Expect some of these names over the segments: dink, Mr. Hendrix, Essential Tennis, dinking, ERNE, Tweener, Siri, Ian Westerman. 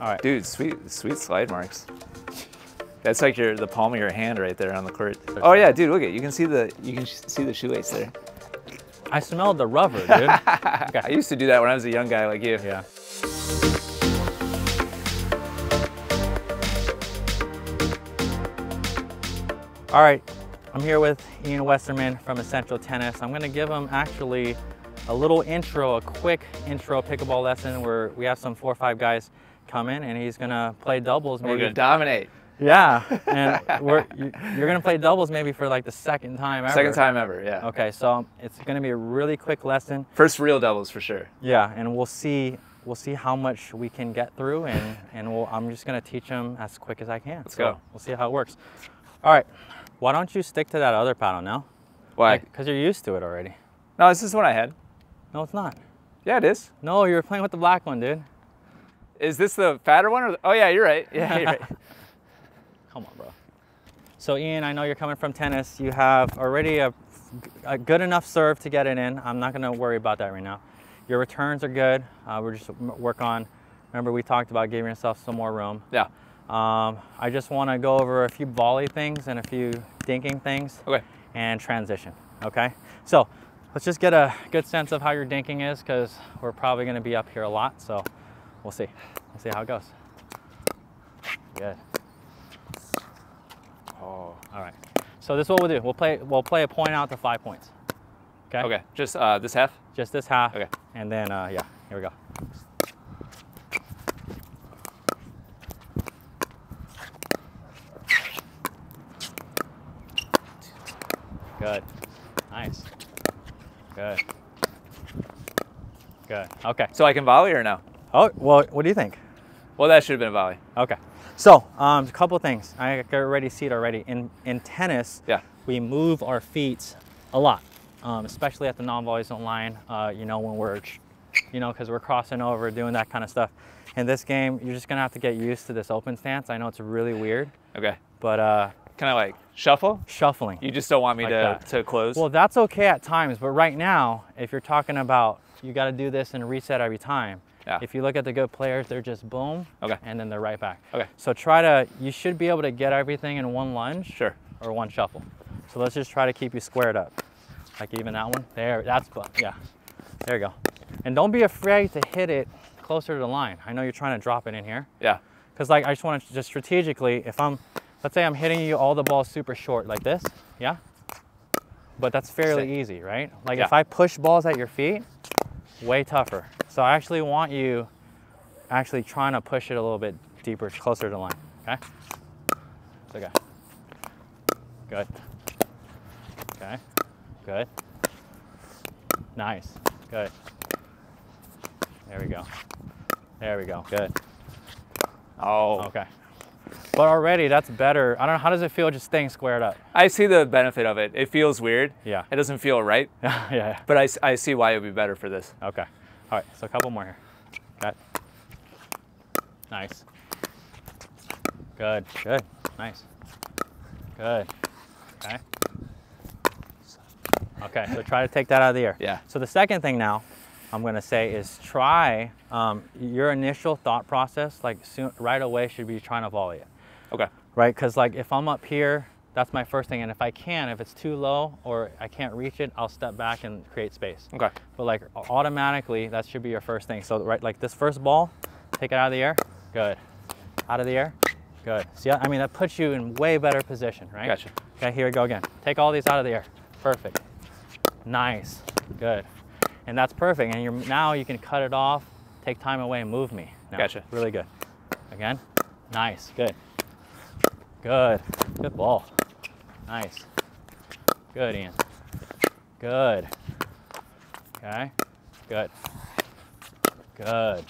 All right. Dude, sweet slide marks. That's like the palm of your hand right there on the court. Oh yeah, dude, look at it. You can see the shoelace there. I smelled the rubber, dude. Okay. I used to do that when I was a young guy like you. Yeah. All right, I'm here with Ian Westerman from Essential Tennis. I'm gonna give him actually a little intro, a quick intro pickleball lesson where we have some 4 or 5 guys come in and he's gonna play doubles. Maybe. We're gonna dominate. Yeah, and you're gonna play doubles maybe for like the second time ever. Second time ever, yeah. Okay, so it's gonna be a really quick lesson. First real doubles for sure. Yeah, and we'll see how much we can get through, and I'm just gonna teach them as quick as I can. Let's go. We'll see how it works. All right, why don't you stick to that other paddle now? Why? Because you're used to it already. No, this is what I had. No, it's not. Yeah, it is. No, you were playing with the black one, dude. Is this the fatter one? Or the... Oh yeah, you're right. Yeah, you're right. Come on, bro. So Ian, I know you're coming from tennis. You have already a good enough serve to get it in. I'm not gonna worry about that right now. Your returns are good. We're just work on, remember we talked about giving yourself some more room. Yeah. I just wanna go over a few volley things and a few dinking things. Okay. And transition, okay? So let's just get a good sense of how your dinking is because we're probably gonna be up here a lot. So we'll see. We'll see how it goes. Good. Oh. All right. So this is what we'll do. We'll play a point out to 5 points. Okay. Okay. Just this half. Just this half. Okay. And then yeah. Here we go. Good. Nice. Good. Good. Okay. So I can volley or no? Oh well. What do you think? Well, that should have been a volley. Okay. So a couple of things. I can already see it already. In tennis, yeah, we move our feet a lot, especially at the non-volley zone line, you know, when we're, you know, because we're crossing over, doing that kind of stuff. In this game, you're just going to have to get used to this open stance. I know it's really weird. Okay. But kind of like shuffle? Shuffling. You just don't want me like to close? Well, that's okay at times. But right now, if you're talking about you got to do this and reset every time, yeah. If you look at the good players, they're just boom, okay, and then they're right back. Okay. So try to, you should be able to get everything in one lunge, sure, or one shuffle. So let's just try to keep you squared up. Like even that one, there, that's, yeah, there you go. And don't be afraid to hit it closer to the line. I know you're trying to drop it in here. Yeah. Cause like, I just want to just strategically, if I'm, let's say I'm hitting you all the balls super short like this, yeah? But that's fairly easy, right? Like yeah, if I push balls at your feet, way tougher. So I actually want you actually trying to push it a little bit deeper, closer to the line, okay? It's okay. Good. Okay. Good. Nice. Good. There we go. There we go. Good. Oh. Okay. But already that's better. I don't know, how does it feel just staying squared up? I see the benefit of it. It feels weird. Yeah. It doesn't feel right. Yeah, yeah. But I see why it would be better for this. Okay. All right, so a couple more here. Got it. Nice. Good, good, nice. Good, okay. Okay, so try to take that out of the air. Yeah. So the second thing now I'm gonna say is try your initial thought process, like soon, right away should be trying to volley it. Okay. Right, because like if I'm up here, that's my first thing. And if I can, if it's too low or I can't reach it, I'll step back and create space. Okay. But like automatically, that should be your first thing. So right, like this first ball, take it out of the air, good. Out of the air, good. See, I mean, that puts you in way better position, right? Gotcha. Okay, here we go again. Take all these out of the air, perfect. Nice, good. And that's perfect. And you're, now you can cut it off, take time away and move me. Now, gotcha. Really good. Again, nice, good. Good, good ball. Nice. Good, Ian. Good. Okay. Good. Good.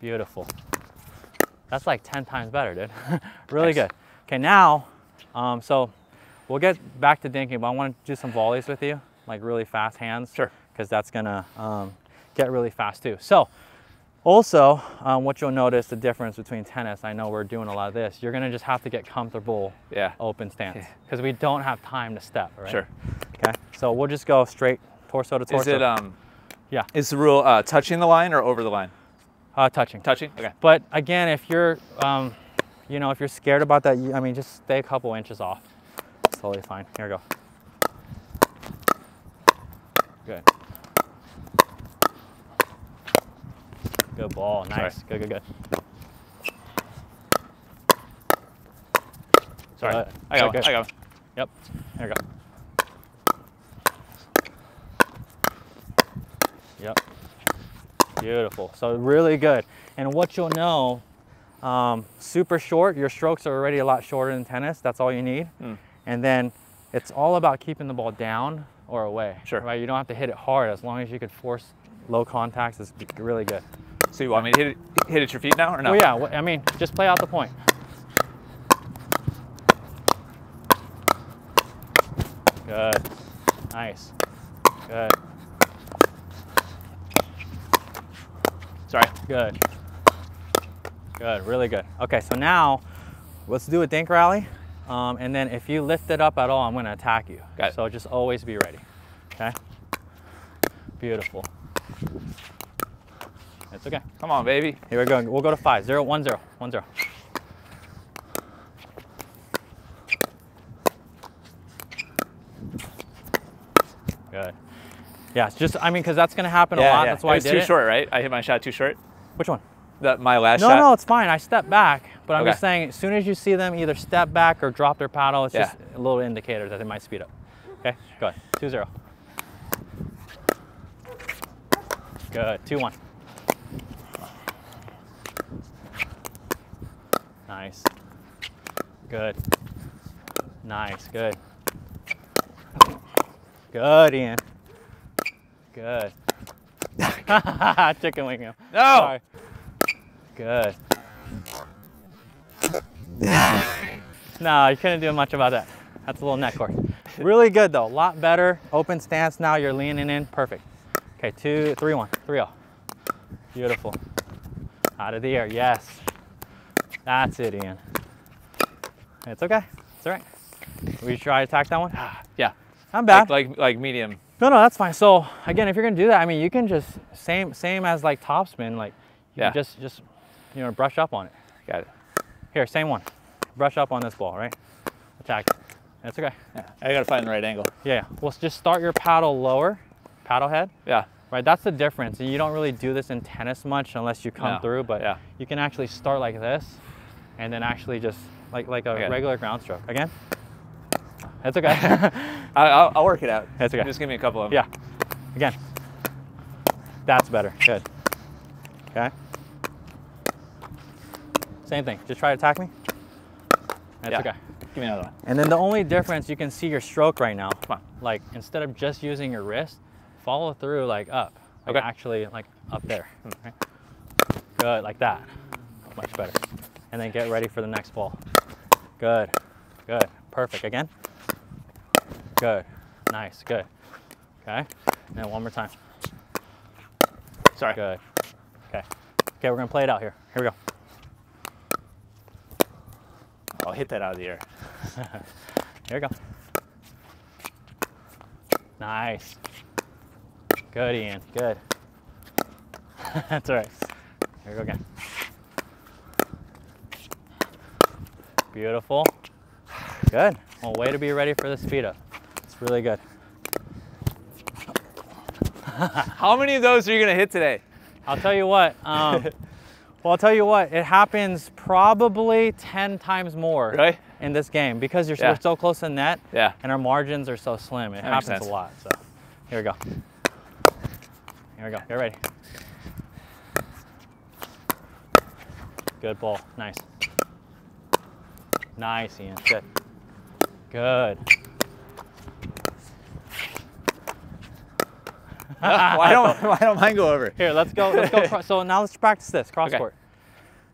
Beautiful. That's like 10 times better, dude. Really nice. Good. Okay, now, so we'll get back to dinking, but I want to do some volleys with you, like really fast hands. Sure. Because that's going to get really fast too. So also, what you'll notice the difference between tennis, I know we're doing a lot of this, you're gonna just have to get comfortable, yeah, open stance, because we don't have time to step, right? Sure. Okay, so we'll just go straight torso to torso. Is it, yeah. Is the rule touching the line or over the line? Touching. Touching, okay. But again, if you're, you know, if you're scared about that, I mean, just stay a couple inches off. It's totally fine. Here we go. Good. Good ball. Nice. Sorry. Good, good, good. Sorry. I got it. I got it. Yep. There we go. Yep. Beautiful. So really good. And what you'll know, super short, your strokes are already a lot shorter than tennis. That's all you need. Mm. And then it's all about keeping the ball down or away. Sure. Right? You don't have to hit it hard. As long as you could force low contacts, it's really good. So you want me to hit at your feet now or no? Well, yeah. I mean, just play out the point. Good. Nice. Good. Sorry. Good. Good, really good. Okay, so now let's do a dink rally. And then if you lift it up at all, I'm gonna attack you. Got it. So just always be ready, okay? Beautiful. It's okay. Come on, baby. Here we go. We'll go to 5. 0, 1, 0. 1, 0. Good. Yeah, it's just, I mean, because that's going to happen a lot. Yeah. That's why I did it. It was too short, right? I hit my shot too short? Which one? My last shot? No, it's fine. I stepped back. But I'm just saying, as soon as you see them either step back or drop their paddle, it's just a little indicator that they might speed up. Okay, go ahead. 2-0. Good. 2-1. Nice. Good. Nice. Good. Good, Ian. Good. Chicken wing him. No! Sorry. Good. No, you couldn't do much about that. That's a little net court. Really good though. A lot better. Open stance now. You're leaning in. Perfect. Okay, 2, 3, 1. 3-0. Beautiful. Out of the air. Yes. That's it, Ian. It's okay. It's all right. Will you try to attack that one? Yeah. Not bad. Like medium. No, that's fine. So again, if you're gonna do that, I mean, you can just same as like topspin, like you can just you know, brush up on it. Got it. Here, same one. Brush up on this ball, right? Attack it. That's okay. Yeah. I gotta find the right angle. Yeah. Well, just start your paddle lower, paddle head. Yeah. Right. That's the difference. And you don't really do this in tennis much unless you come through, but you can actually start like this, and then actually just like a regular ground stroke. Again. That's okay. I'll work it out. That's okay. Just give me a couple of them. Yeah. Again. That's better. Good. Okay. Same thing. Just try to attack me. That's okay. Give me another one. And then the only difference, you can see your stroke right now. Come on. Like, instead of just using your wrist, follow through like up. Like actually like up there. Okay. Good. Like that. Much better. And then get ready for the next ball. Good. Good. Perfect. Again. Good. Nice. Good. Okay. Now one more time. Sorry. Good. Okay. Okay, we're gonna play it out here. Here we go. I'll hit that out of the air. Here we go. Nice. Good, Ian. Good. That's all right. Here we go again. Beautiful. Good. Well, way to be ready for the speed up. It's really good. How many of those are you gonna hit today? I'll tell you what. Well, I'll tell you what. It happens probably 10 times more in this game because we're so close to net. Yeah. And our margins are so slim. It happens a lot. So here we go. Here we go. Get ready. Good ball. Nice. Nice, Ian. Good. Good. Why don't mine go over? Here, let's go. So now let's practice this cross court.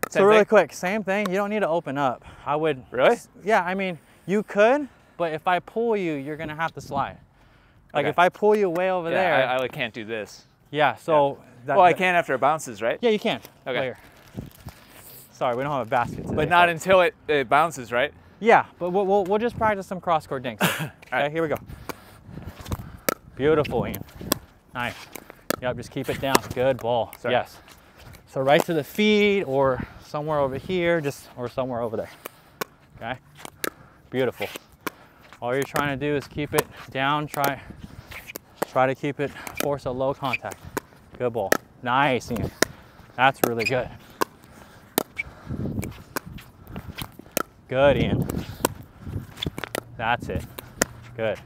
So really quick, same thing. You don't need to open up. I would. Really? Yeah. I mean, you could, but if I pull you, you're gonna have to slide. Like if I pull you way over there, I can't do this. Yeah. So. Yeah. Well, I can after it bounces, right? Yeah, you can. Okay. Later. Sorry, we don't have a basket today. But not until it bounces, right? Yeah, but we'll just practice some cross-court dinks. Okay, here we go. Beautiful, Ian. Nice. Yep, just keep it down. Good ball. Sorry. Yes. So right to the feet or somewhere over here, just, or somewhere over there, okay? Beautiful. All you're trying to do is keep it down, try to keep it, force a low contact. Good ball. Nice, Ian. That's really good. Good, Ian. That's it. Good.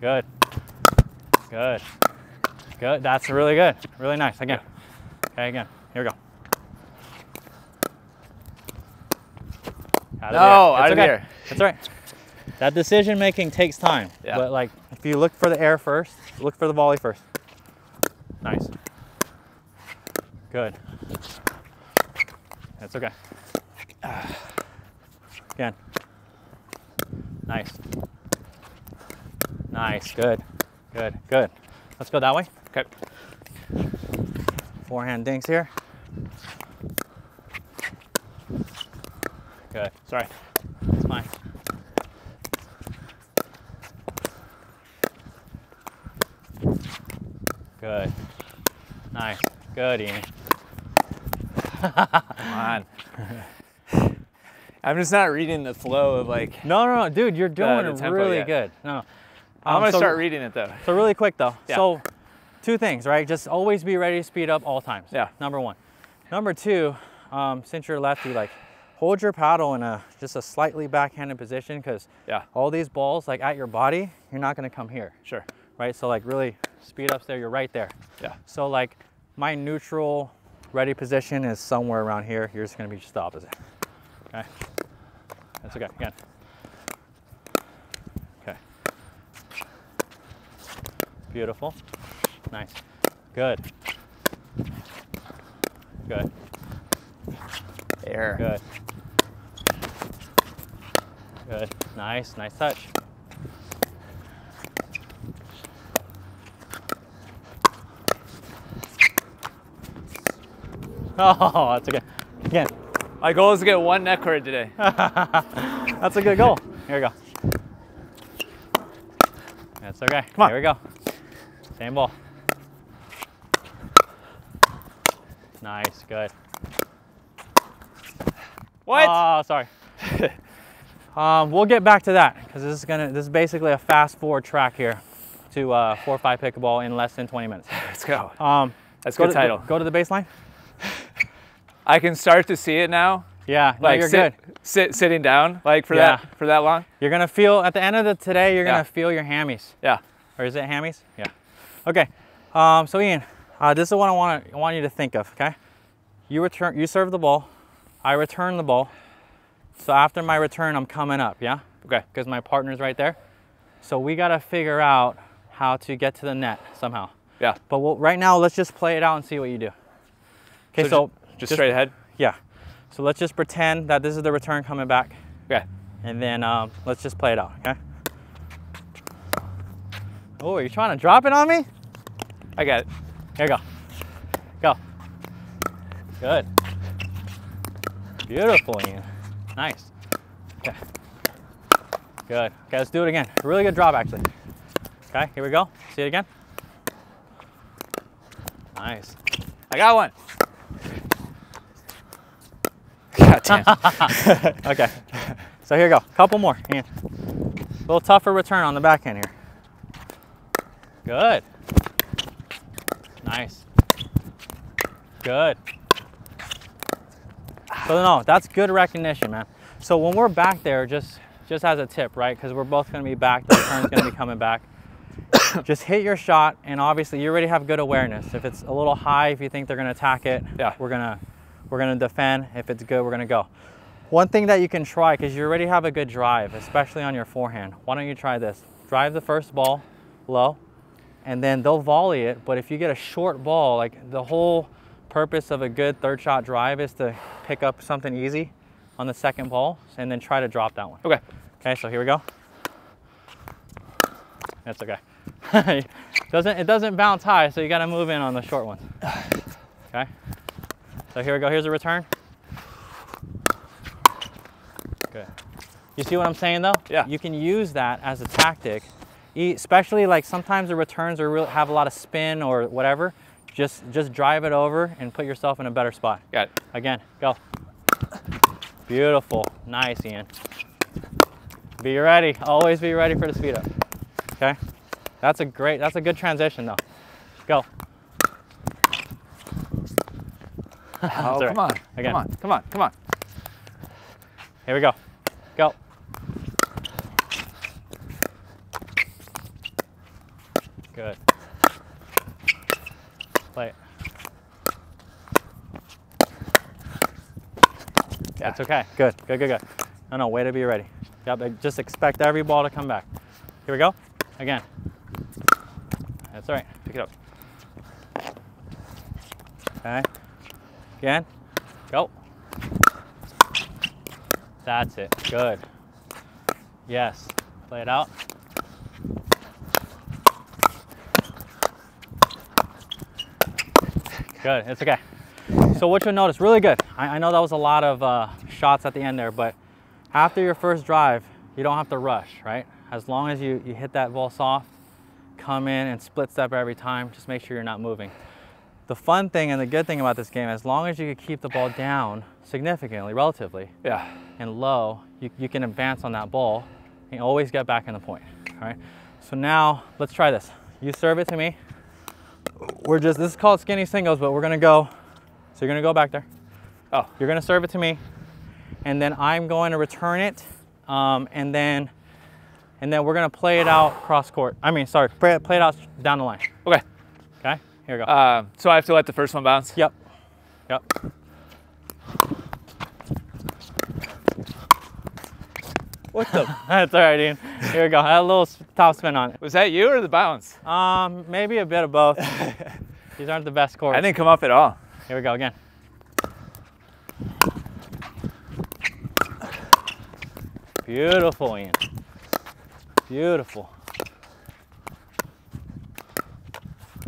Good. Good. Good. That's really good. Really nice. Again. Okay, again. Here we go. Out of here. It's out okay. Of here. That's right. That decision making takes time. Yeah. But like, if you look for the air first, look for the volley first. Nice. Good. That's okay. Again. Nice. Nice. Good. Good. Good. Let's go that way. Okay. Forehand dinks here. Good. Sorry. It's fine. Good. Nice. Good, Ian. Come on. I'm just not reading the flow of like. No, no, no, dude, you're doing really good. No, I'm gonna start reading it though. So really quick though. Yeah. So, two things, right? Just always be ready to speed up all times. Yeah. Number one. Number two, since you're lefty, like, hold your paddle in a just a slightly backhanded position because all these balls like at your body, you're not gonna come here. Sure. Right. So like really speed ups there. You're right there. Yeah. So like my neutral ready position is somewhere around here. Yours is gonna be just the opposite. Okay. That's okay. Again. Okay. Beautiful. Nice. Good. Good. Air. Good. Good. Nice. Nice touch. Oh, that's okay. Again. My goal is to get one neck cord today. That's a good goal. Here we go. That's okay. Come on. Here we go. Same ball. Nice. Good. What? Oh, sorry. We'll get back to that because this is gonna. This is basically a fast forward track here to 4-5 pickleball in less than 20 minutes. Let's go. Let's go. Title. Go to the baseline. I can start to see it now. Yeah, like no, you're good. Sitting down, like for that long. You're gonna feel at the end of the today. You're gonna feel your hammies. Yeah. Or is it hammies? Yeah. Okay. So Ian, this is what I want you to think of. Okay. You serve the ball. I return the ball. So after my return, I'm coming up. Yeah. Okay. Because my partner's right there. So we gotta figure out how to get to the net somehow. Yeah. But right now, let's just play it out and see what you do. Okay. So just straight ahead? Yeah. So let's just pretend that this is the return coming back. Okay. And then let's just play it out, okay? Oh, are you trying to drop it on me? I got it. Here we go. Go. Good. Beautiful, Ian. Nice. Okay. Good. Okay, let's do it again. Really good drop, actually. Okay, here we go. See it again? Nice. I got one. Okay, so here you go. Couple more. Ian. A little tougher return on the backhand here. Good. Nice. Good. So no, that's good recognition, man. So when we're back there, just as a tip, right? Because we're both going to be back. The return's going to be coming back. Just hit your shot, and obviously you already have good awareness. If it's a little high, if you think they're going to attack it, we're gonna defend. If it's good, we're gonna go. One thing that you can try, because you already have a good drive, especially on your forehand. Why don't you try this? Drive the first ball low, and then they'll volley it. But if you get a short ball, like the whole purpose of a good third shot drive is to pick up something easy on the second ball, and then try to drop that one. Okay. Okay, so here we go. That's okay. It doesn't bounce high, so you gotta move in on the short one. Okay. So here we go, here's a return. Good. You see what I'm saying though? Yeah. You can use that as a tactic, especially like sometimes the returns have a lot of spin or whatever. Just drive it over and put yourself in a better spot. Got it. Again, go. Beautiful. Nice, Ian. Be ready. Always be ready for the speed up. Okay? That's a good transition though. Go. Oh, right. Come on. Again. Come on. Come on. Come on. Here we go. Go. Good. Play it. Yeah. It's okay. Good. Good, good, good. No, way to be ready. Yep, just expect every ball to come back. Here we go. Again. That's all right. Pick it up. Okay. Again. Go. That's it. Good. Yes. Play it out. Good. It's okay. So what you'll notice, really good. I know that was a lot of shots at the end there, but after your first drive, you don't have to rush, right? As long as you hit that ball soft, come in and split step every time. Just make sure you're not moving. The fun thing and the good thing about this game, as long as you can keep the ball down significantly, relatively, yeah, and low, you can advance on that ball and always get back in the point, all right? So now, let's try this. You serve it to me. This is called skinny singles, but we're gonna go, so you're gonna go back there. Oh. You're gonna serve it to me. And then I'm going to return it, and then we're going to play it out cross court. I mean, sorry, play it out down the line. Okay. Okay, here we go. So I have to let the first one bounce? Yep. Yep. What the? That's all right, Ian. Here we go. I had a little top spin on it. Was that you or the bounce? Maybe a bit of both. These aren't the best courts. I didn't come up at all. Here we go again. Beautiful, Ian. Beautiful.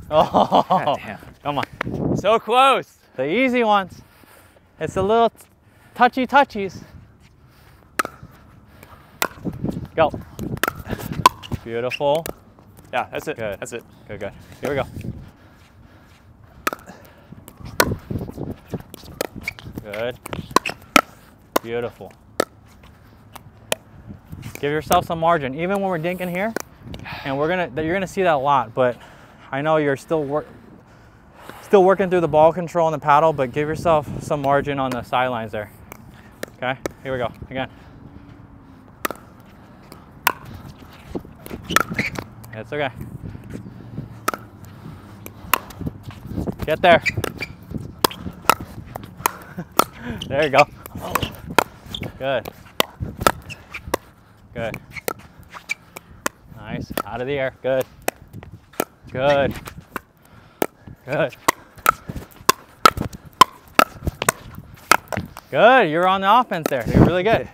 Oh, God damn. Come on. So close. The easy ones. It's a little touchy-touchies. Go. Beautiful. Yeah, that's it. Good. That's it. Good, good. Here we go. Good. Beautiful. Give yourself some margin, even when we're dinking here, and you're gonna see that a lot. But I know you're still working through the ball control and the paddle, but give yourself some margin on the sidelines there. Okay, here we go again. That's okay. Get there. There you go. Good. Good. Nice. Out of the air. Good. Good. Good. Good. You're on the offense there. You're really good.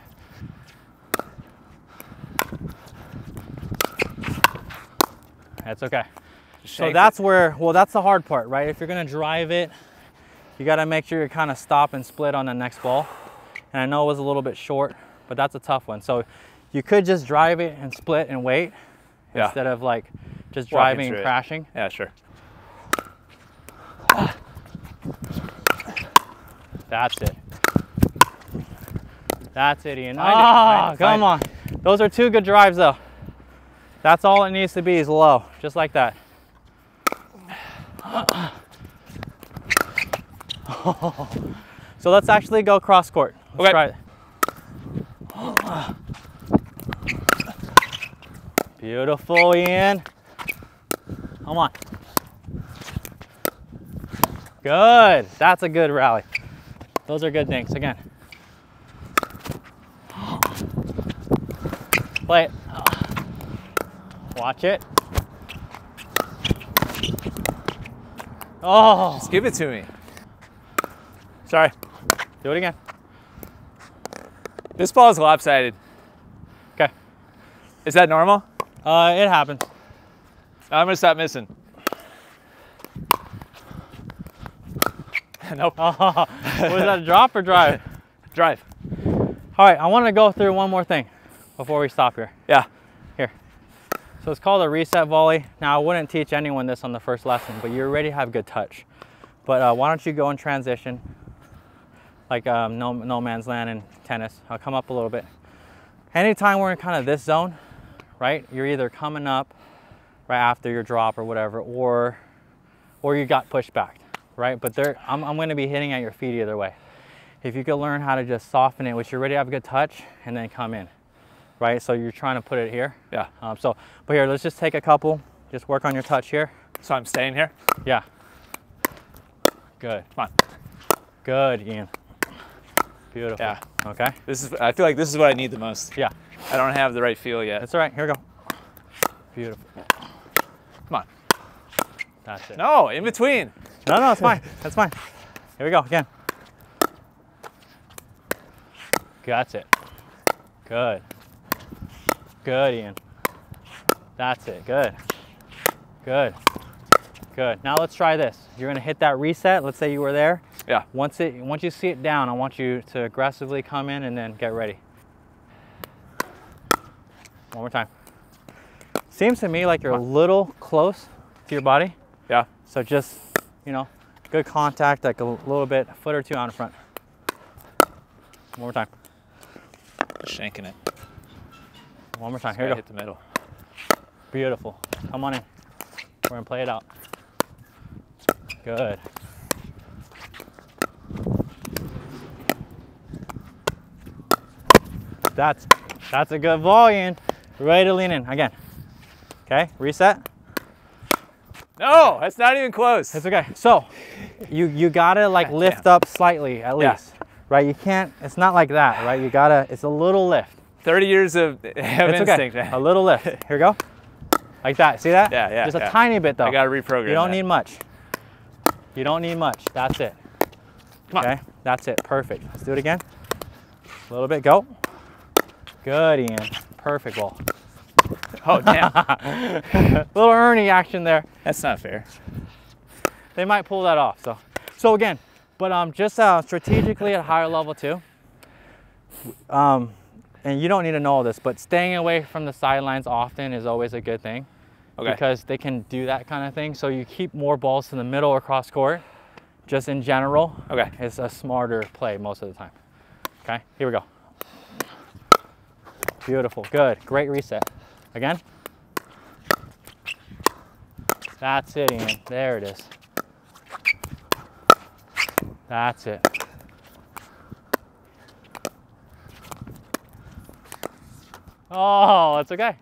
That's okay. So that's where, well, that's the hard part, right? If you're going to drive it, you got to make sure you kind of stop and split on the next ball. And I know it was a little bit short, but that's a tough one. So you could just drive it and split and wait, yeah, instead of like just driving and crashing. Yeah, sure. That's it. That's it, Ian. Ah, come on. Those are two good drives though. That's all it needs to be is low, just like that. So let's actually go cross court. Let's try it. Beautiful, Ian. Come on. Good. That's a good rally. Those are good things. Again. Play it. Watch it. Oh. Just give it to me. Sorry. Do it again. This ball is lopsided. Okay. Is that normal? It happens. I'm gonna stop missing. Nope. Was that a drop or drive? Drive. All right, I want to go through one more thing before we stop here. Yeah. Here. So So it's called a reset volley. Now I wouldn't teach anyone this on the first lesson, but you already have good touch. But why don't you go in transition, like no man's land in tennis. I'll come up a little bit. Anytime we're in kind of this zone, right? You're either coming up right after your drop or whatever, or you got pushed back, right? But I'm going to be hitting at your feet either way. If you could learn how to just soften it, which you already have a good touch, and then come in, right? So you're trying to put it here. Yeah. But here, let's just take a couple. Just work on your touch here. So I'm staying here? Yeah. Good. Come on. Good, Ian. Beautiful. Yeah. Okay. I feel like this is what I need the most. Yeah. I don't have the right feel yet. That's all right. Here we go. Beautiful. Come on. That's it. No, in between. No, it's fine. That's fine. Here we go again. That's it. Good. Good, Ian. That's it. Good. Good. Good. Now let's try this. You're gonna hit that reset. Let's say you were there. Yeah. Once you see it down, I want you to aggressively come in and then get ready. One more time. Seems to me like you're a little close to your body. Yeah. So just, good contact, like a little bit, a foot or two out in front. One more time. Shanking it. One more time. Here you go. Hit the middle. Beautiful. Come on in. We're going to play it out. Good. That's a good volley. Ready to lean in again. Okay. Reset. No, that's not even close. It's okay. So you got to lift up slightly at least. Yeah. Right, you can't, it's not like that, right? You gotta, it's a little lift. 30 years of instinct, man. A little lift. Here we go. Like that, see that? Yeah, yeah. Just a tiny bit though. I gotta reprogram. You don't need much. You don't need much. That's it. Come on. Okay, that's it. Perfect. Let's do it again. A little bit, go. Good, Ian. Perfect ball. Oh, damn. Little Ernie action there. That's not fair. They might pull that off, so again. But just strategically at a higher level too, and you don't need to know all this, but staying away from the sidelines often is always a good thing, because they can do that kind of thing. So you keep more balls in the middle or cross court, just in general. Okay. It's a smarter play most of the time. Okay, here we go. Beautiful, good, great reset. Again. That's it, Ian, there it is. That's it. Oh, that's okay.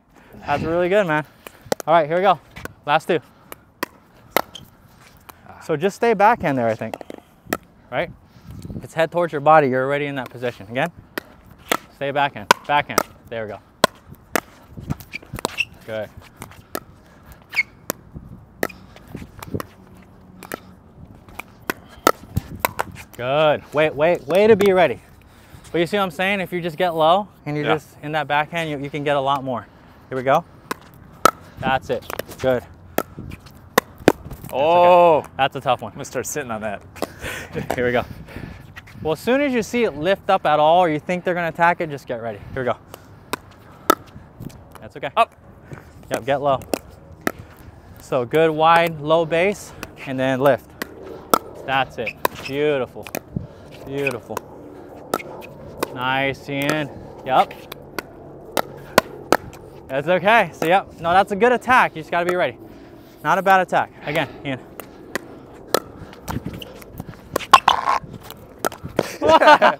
That's really good, man. All right, here we go. Last two. So just stay backhand there, I think. Right? It's head towards your body. You're already in that position. Again. Stay backhand. Backhand. There we go. Good. Good. Way to be ready. But you see what I'm saying? If you just get low and you're just in that backhand, you can get a lot more. Here we go. That's it. Good. Oh, that's a tough one. I'm gonna start sitting on that. Here we go. Well, as soon as you see it lift up at all, or you think they're gonna attack it, just get ready. Here we go. That's okay. Up. Yep, get low. So good, wide, low base, and then lift. That's it. Beautiful. Beautiful. Nice, Ian. Yep. That's okay. So, yep. No, that's a good attack. You just got to be ready. Not a bad attack. Again, Ian. Okay,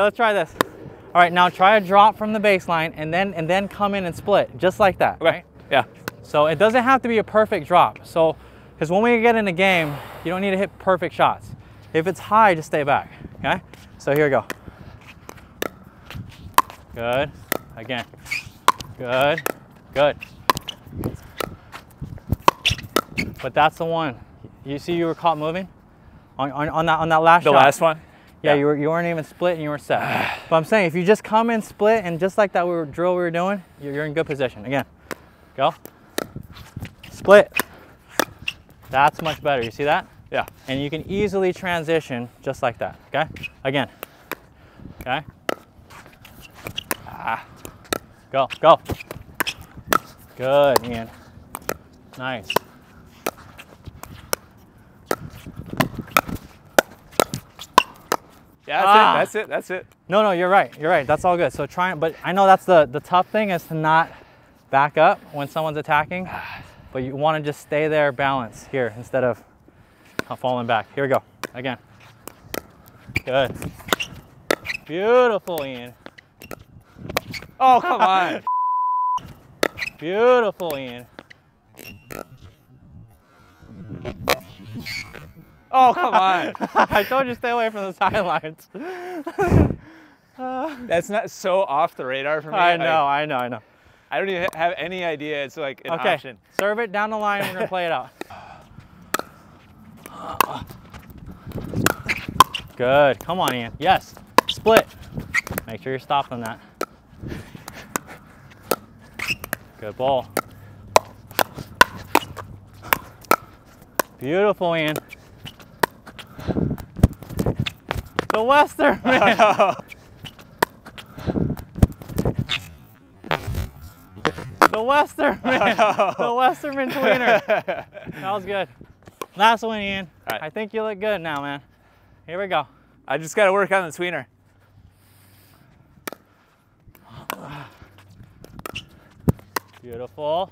let's try this. All right, now try a drop from the baseline and then come in and split, just like that. Okay. Right? Yeah. So, it doesn't have to be a perfect drop. So, because when we get in a game, you don't need to hit perfect shots. If it's high, just stay back, okay? So here we go. Good, again. Good, good. But that's the one. You see you were caught moving? On that last shot. The last one? Yeah, yeah. You weren't even split and you were set. But I'm saying if you just come in split and just like that drill we were doing, you're in good position. Again, go. Split. That's much better, you see that? Yeah. And you can easily transition just like that, okay? Again, okay? Ah. Go, go. Good, Ian. Nice. Yeah, that's it. That's it. That's it. No, no, you're right. You're right. That's all good. So try, but I know that's the tough thing is to not back up when someone's attacking, but you want to just stay there, balance here instead of falling back. Here we go. Again. Good. Beautiful, Ian. Oh, come on. Beautiful, Ian. Oh, come on. I told you stay away from the sidelines. That's not so off the radar for me. I know, like, I know. I don't even have any idea it's like an option. Serve it down the line. We're going to play it out. Good. Come on, Ian. Yes. Split. Make sure you're stopping that. Good ball. Beautiful, Ian. The Westerman. The Westerman. The Westerman tweener. That was good. Last one, Ian. All right. I think you look good now, man. Here we go. I just got to work on the tweener. Beautiful.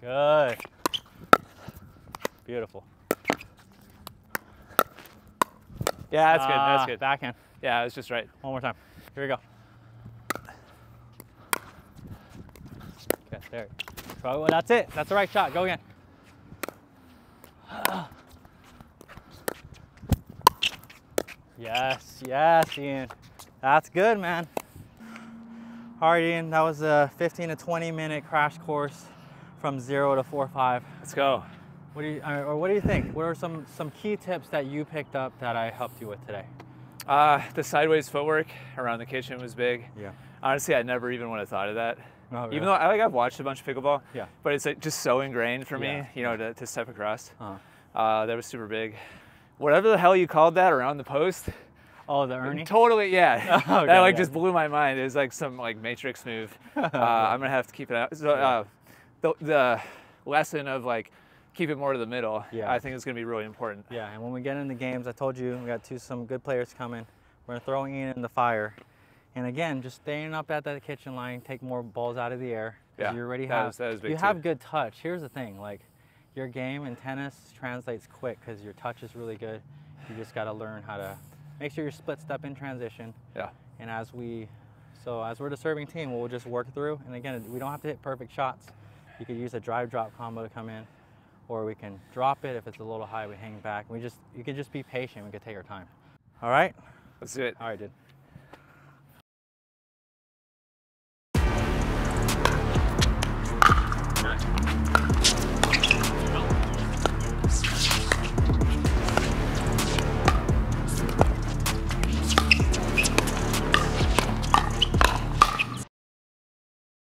Good. Beautiful. Yeah, that's good. That's good. Backhand. Yeah, that's just right. One more time. Here we go. Okay, there. Probably, that's it. That's the right shot. Go again. Yes, yes, Ian. That's good, man. All right, Ian. That was a 15 to 20 minute crash course from 0 to 4.5. Let's go. What do you, or what do you think? What are some key tips that you picked up that I helped you with today? The sideways footwork around the kitchen was big. Yeah. Honestly, I never even would have thought of that. Oh, really? Even though I've watched a bunch of pickleball. Yeah. But it's like just so ingrained for me, you know, to step across. That was super big. Whatever the hell you called that around the post. Oh, the ERNE? Totally, yeah. Oh, okay, that like just blew my mind. It was like some like matrix move. I'm gonna have to keep it out. So the lesson of like keep it more to the middle. Yeah. I think it's going to be really important. Yeah, and when we get into games, I told you we got some good players coming. We're going to throw Ian in the fire. And again, just staying up at that kitchen line, take more balls out of the air. Yeah, you already have, that is big you have good touch. Here's the thing, like your game in tennis translates quick because your touch is really good. You just got to learn how to make sure you're split step in transition. Yeah. And as we, as we're the serving team, we'll just work through. And again, we don't have to hit perfect shots. You could use a drive drop combo to come in, or we can drop it. If it's a little high, we hang back. You can just be patient. We can take our time. All right? Let's do it. All right, dude.